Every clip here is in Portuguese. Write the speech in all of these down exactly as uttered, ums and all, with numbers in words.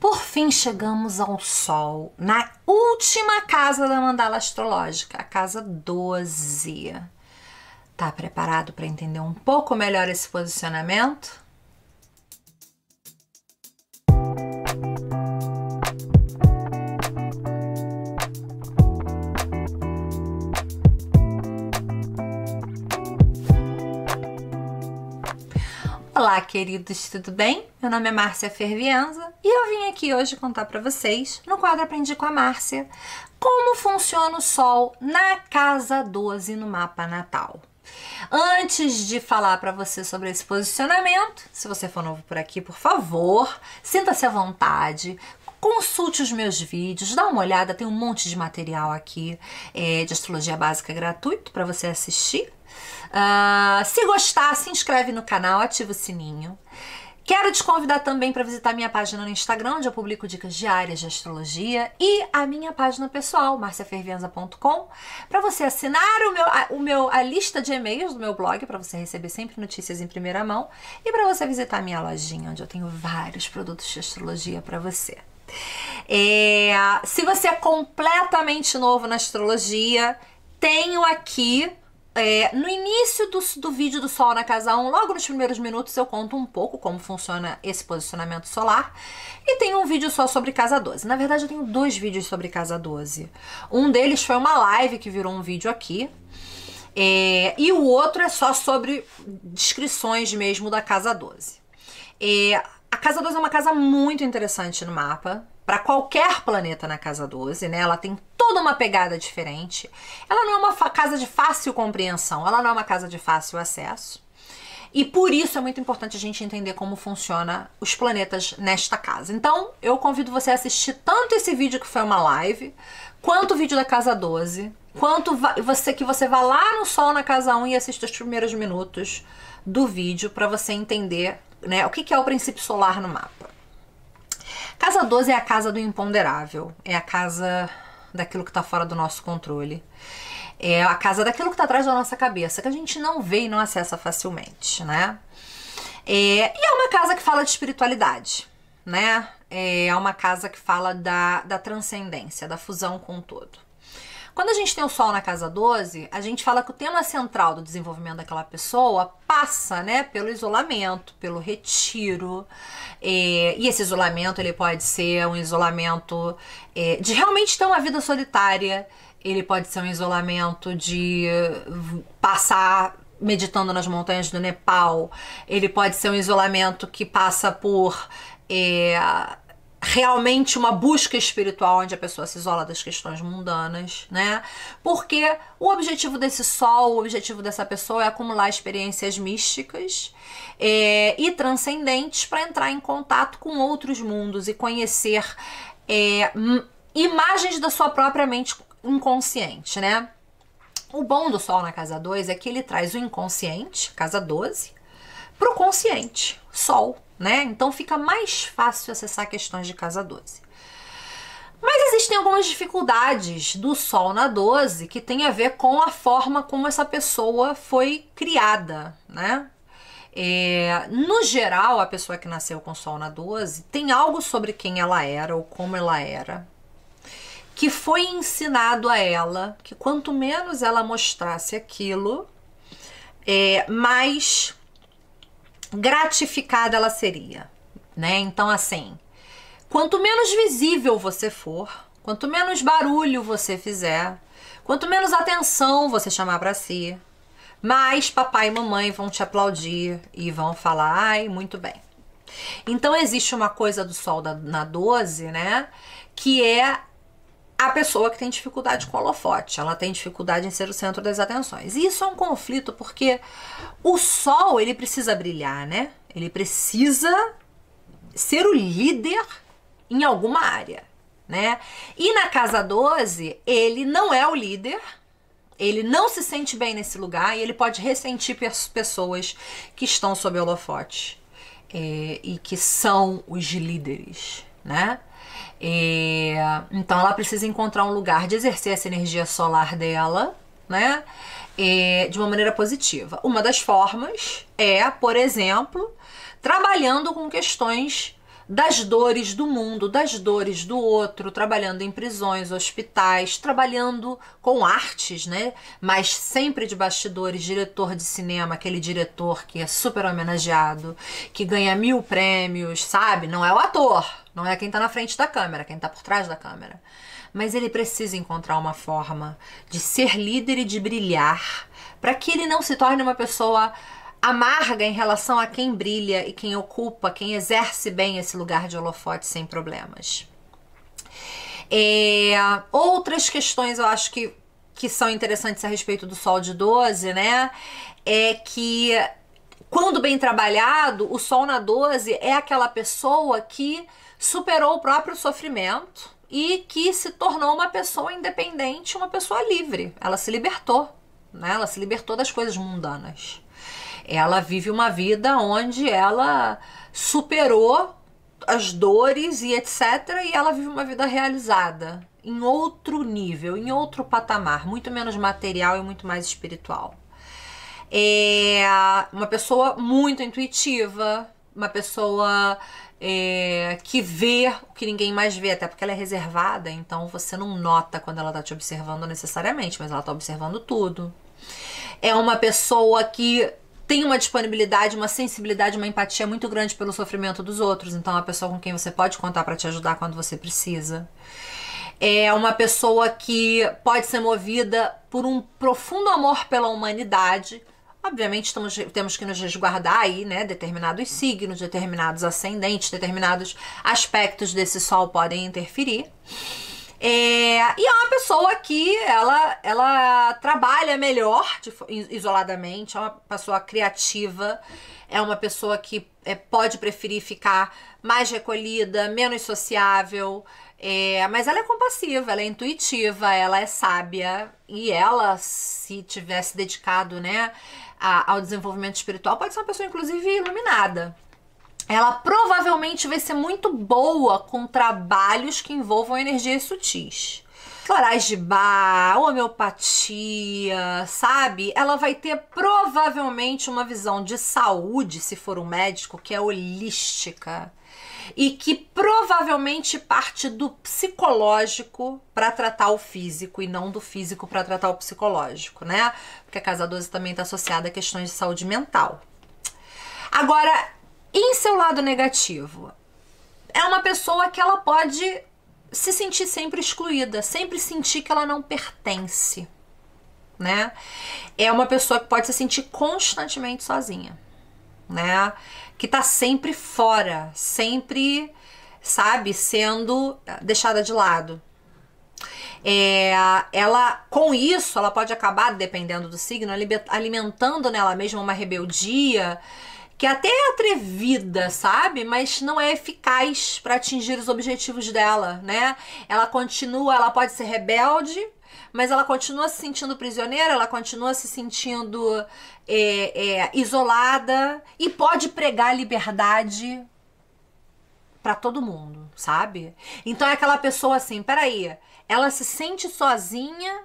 Por fim, chegamos ao Sol, na última casa da mandala astrológica, a casa doze. Tá preparado para entender um pouco melhor esse posicionamento? Olá, queridos, tudo bem? Meu nome é Marcia Fervienza e eu vim aqui hoje contar para vocês, no quadro Aprendi com a Márcia, como funciona o Sol na casa doze no mapa natal. Antes de falar para você sobre esse posicionamento, se você for novo por aqui, por favor, sinta-se à vontade, consulte os meus vídeos, dá uma olhada, tem um monte de material aqui é, de astrologia básica gratuito para você assistir. Uh, se gostar, se inscreve no canal, ativa o sininho. Quero te convidar também para visitar minha página no Instagram, onde eu publico dicas diárias de astrologia, e a minha página pessoal, marcia fervenza ponto com, para você assinar o meu, a, o meu, a lista de e-mails do meu blog, para você receber sempre notícias em primeira mão, e para você visitar a minha lojinha, onde eu tenho vários produtos de astrologia para você. É, se você é completamente novo na astrologia, tenho aqui... É, no início do, do vídeo do Sol na Casa um, logo nos primeiros minutos, eu conto um pouco como funciona esse posicionamento solar. E tem um vídeo só sobre Casa doze. Na verdade, eu tenho dois vídeos sobre Casa doze. Um deles foi uma live que virou um vídeo aqui. É, e o outro é só sobre descrições mesmo da Casa doze. É, a Casa doze é uma casa muito interessante no mapa. Para qualquer planeta na Casa doze, né? Ela tem toda uma pegada diferente. Ela não é uma casa de fácil compreensão, ela não é uma casa de fácil acesso. E por isso é muito importante a gente entender como funciona os planetas nesta casa. Então, eu convido você a assistir tanto esse vídeo que foi uma live, quanto o vídeo da Casa doze, quanto você que você vá lá no Sol na Casa um e assista os primeiros minutos do vídeo para você entender, né, o que é o princípio solar no mapa. Casa doze é a casa do imponderável, é a casa daquilo que está fora do nosso controle, é a casa daquilo que está atrás da nossa cabeça, que a gente não vê e não acessa facilmente, né? É, e é uma casa que fala de espiritualidade, né? É uma casa que fala da, da transcendência, da fusão com o todo. Quando a gente tem o Sol na Casa doze, a gente fala que o tema central do desenvolvimento daquela pessoa passa, né, pelo isolamento, pelo retiro. É, e esse isolamento, ele pode ser um isolamento é, de realmente ter uma vida solitária. Ele pode ser um isolamento de passar meditando nas montanhas do Nepal. Ele pode ser um isolamento que passa por... É, realmente uma busca espiritual, onde a pessoa se isola das questões mundanas, né? Porque o objetivo desse sol, o objetivo dessa pessoa é acumular experiências místicas é, e transcendentes para entrar em contato com outros mundos e conhecer é, imagens da sua própria mente inconsciente, né? O bom do sol na Casa doze é que ele traz o inconsciente, Casa doze, para o consciente, sol. Né? Então fica mais fácil acessar questões de Casa doze. Mas existem algumas dificuldades do Sol na doze que tem a ver com a forma como essa pessoa foi criada, né? É, no geral, a pessoa que nasceu com Sol na doze tem algo sobre quem ela era ou como ela era, que foi ensinado a ela, que quanto menos ela mostrasse aquilo, é, mais... gratificada ela seria, né? Então, assim, quanto menos visível você for, quanto menos barulho você fizer, quanto menos atenção você chamar para si, mais papai e mamãe vão te aplaudir e vão falar, ai, muito bem. Então, existe uma coisa do sol da, na doze, né? Que é a pessoa que tem dificuldade com o holofote, ela tem dificuldade em ser o centro das atenções. E isso é um conflito, porque o sol, ele precisa brilhar, né? Ele precisa ser o líder em alguma área, né? E na Casa doze, ele não é o líder, ele não se sente bem nesse lugar e ele pode ressentir pessoas que estão sob o holofote é, e que são os líderes, né? É, então ela precisa encontrar um lugar de exercer essa energia solar dela, né, é, de uma maneira positiva. Uma das formas é, por exemplo, trabalhando com questões das dores do mundo, das dores do outro, trabalhando em prisões, hospitais, trabalhando com artes, né? Mas sempre de bastidores, diretor de cinema, aquele diretor que é super homenageado, que ganha mil prêmios, sabe? Não é o ator, não é quem tá na frente da câmera, quem tá por trás da câmera. Mas ele precisa encontrar uma forma de ser líder e de brilhar, para que ele não se torne uma pessoa amarga em relação a quem brilha e quem ocupa, quem exerce bem esse lugar de holofote sem problemas. É, outras questões eu acho que, que são interessantes a respeito do Sol de doze, né? É que quando bem trabalhado, o Sol na doze é aquela pessoa que superou o próprio sofrimento e que se tornou uma pessoa independente, uma pessoa livre. Ela se libertou, né? Ela se libertou das coisas mundanas. Ela vive uma vida onde ela superou as dores e etcétera. E ela vive uma vida realizada, em outro nível, em outro patamar, muito menos material e muito mais espiritual. É uma pessoa muito intuitiva, uma pessoa é, que vê o que ninguém mais vê, até porque ela é reservada, então você não nota quando ela está te observando necessariamente, mas ela está observando tudo. É uma pessoa que tem uma disponibilidade, uma sensibilidade, uma empatia muito grande pelo sofrimento dos outros. Então é uma pessoa com quem você pode contar para te ajudar quando você precisa. É uma pessoa que pode ser movida por um profundo amor pela humanidade. Obviamente estamos, temos que nos resguardar aí, né? Determinados signos, determinados ascendentes, determinados aspectos desse sol podem interferir. É, e é uma pessoa que ela, ela trabalha melhor de, isoladamente, é uma pessoa criativa, é uma pessoa que é, pode preferir ficar mais recolhida, menos sociável, é, mas ela é compassiva, ela é intuitiva, ela é sábia, e ela, se tivesse dedicado, né, a, ao desenvolvimento espiritual, pode ser uma pessoa inclusive iluminada. Ela provavelmente vai ser muito boa com trabalhos que envolvam energias sutis. Florais de bar, homeopatia, sabe? Ela vai ter provavelmente uma visão de saúde, se for um médico, que é holística. E que provavelmente parte do psicológico para tratar o físico e não do físico para tratar o psicológico, né? Porque a Casa doze também está associada a questões de saúde mental. Agora, em seu lado negativo, é uma pessoa que ela pode se sentir sempre excluída, sempre sentir que ela não pertence, né? É uma pessoa que pode se sentir constantemente sozinha, né? Que tá sempre fora, sempre, sabe, sendo deixada de lado. É, ela, com isso, ela pode acabar, dependendo do signo, alimentando nela mesma uma rebeldia, que até é atrevida, sabe? Mas não é eficaz para atingir os objetivos dela, né? Ela continua, ela pode ser rebelde, mas ela continua se sentindo prisioneira, ela continua se sentindo é, é, isolada e pode pregar liberdade para todo mundo, sabe? Então é aquela pessoa assim, peraí, ela se sente sozinha,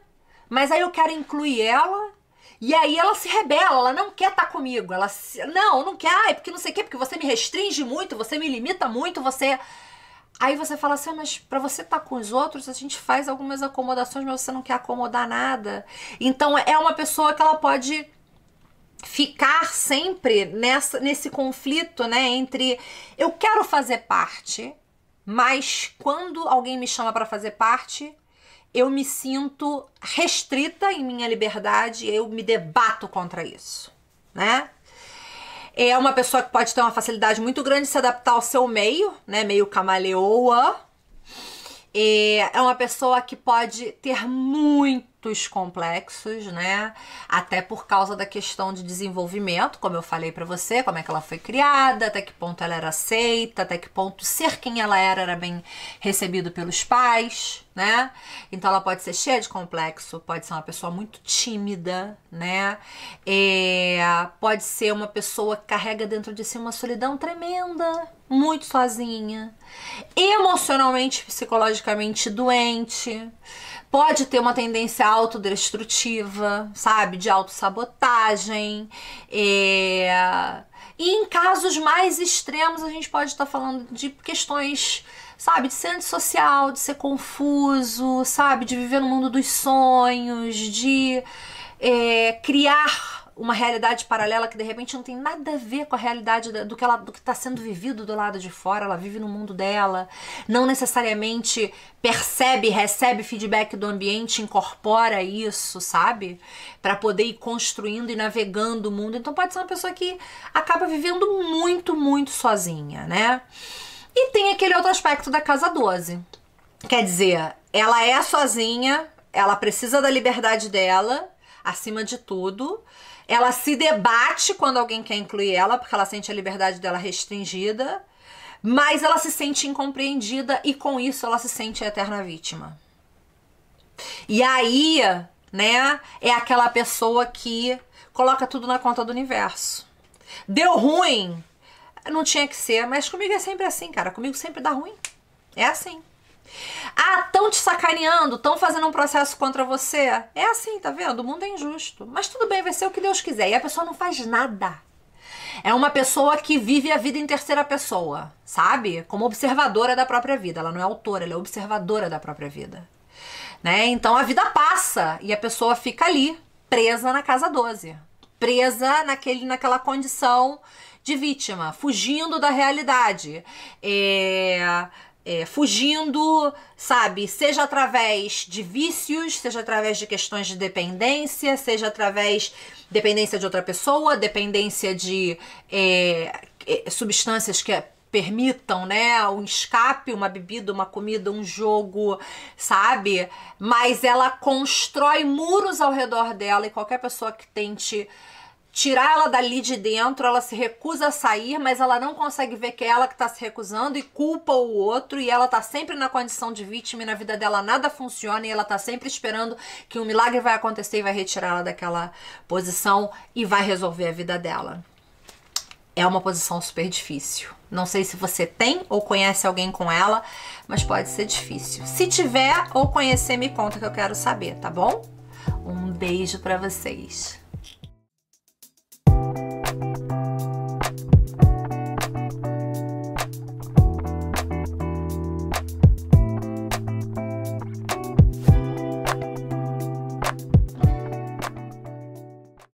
mas aí eu quero incluir ela. E aí ela se rebela, ela não quer estar comigo, ela se... não, não quer, ah, é porque não sei o quê, porque você me restringe muito, você me limita muito, você... Aí você fala assim, mas pra você estar com os outros, a gente faz algumas acomodações, mas você não quer acomodar nada. Então é uma pessoa que ela pode ficar sempre nessa, nesse conflito, né, entre eu quero fazer parte, mas quando alguém me chama pra fazer parte, eu me sinto restrita em minha liberdade, eu me debato contra isso, né? É uma pessoa que pode ter uma facilidade muito grande de se adaptar ao seu meio, né? Meio camaleoa. É uma pessoa que pode ter muitos complexos, né? Até por causa da questão de desenvolvimento, como eu falei pra você, como é que ela foi criada, até que ponto ela era aceita, até que ponto ser quem ela era era bem recebido pelos pais, né? Então ela pode ser cheia de complexo, pode ser uma pessoa muito tímida, né? É, pode ser uma pessoa que carrega dentro de si uma solidão tremenda, muito sozinha, emocionalmente, psicologicamente doente, pode ter uma tendência autodestrutiva, sabe, de autossabotagem, é... E em casos mais extremos, a gente pode estar falando de questões, sabe, de ser antissocial, de ser confuso, sabe, de viver no mundo dos sonhos, de é, criar uma realidade paralela que de repente não tem nada a ver com a realidade do que ela, do que está sendo vivido do lado de fora. Ela vive no mundo dela, não necessariamente percebe, recebe feedback do ambiente, incorpora isso, sabe? Para poder ir construindo e navegando o mundo. Então pode ser uma pessoa que acaba vivendo muito, muito sozinha, né? E tem aquele outro aspecto da casa doze. Quer dizer, ela é sozinha, ela precisa da liberdade dela, acima de tudo. Ela se debate quando alguém quer incluir ela, porque ela sente a liberdade dela restringida, mas ela se sente incompreendida e com isso ela se sente a eterna vítima. E aí, né, é aquela pessoa que coloca tudo na conta do universo. Deu ruim? Não tinha que ser, mas comigo é sempre assim, cara. Comigo sempre dá ruim. É assim. Ah, estão te sacaneando, estão fazendo um processo contra você. É assim, tá vendo? O mundo é injusto. Mas tudo bem, vai ser o que Deus quiser. E a pessoa não faz nada. É uma pessoa que vive a vida em terceira pessoa, sabe? Como observadora da própria vida. Ela não é autora, ela é observadora da própria vida. Né? Então a vida passa e a pessoa fica ali, presa na casa doze. Presa naquele, naquela condição de vítima, fugindo da realidade, é, é, fugindo, sabe, seja através de vícios, seja através de questões de dependência, seja através dependência de outra pessoa, dependência de é, substâncias que permitam, né, um escape, uma bebida, uma comida, um jogo, sabe? Mas ela constrói muros ao redor dela e qualquer pessoa que tente tirar ela dali de dentro, ela se recusa a sair, mas ela não consegue ver que é ela que está se recusando e culpa o outro, e ela tá sempre na condição de vítima e na vida dela nada funciona e ela tá sempre esperando que um milagre vai acontecer e vai retirá-la daquela posição e vai resolver a vida dela. É uma posição super difícil. Não sei se você tem ou conhece alguém com ela, mas pode ser difícil. Se tiver ou conhecer, me conta que eu quero saber, tá bom? Um beijo pra vocês.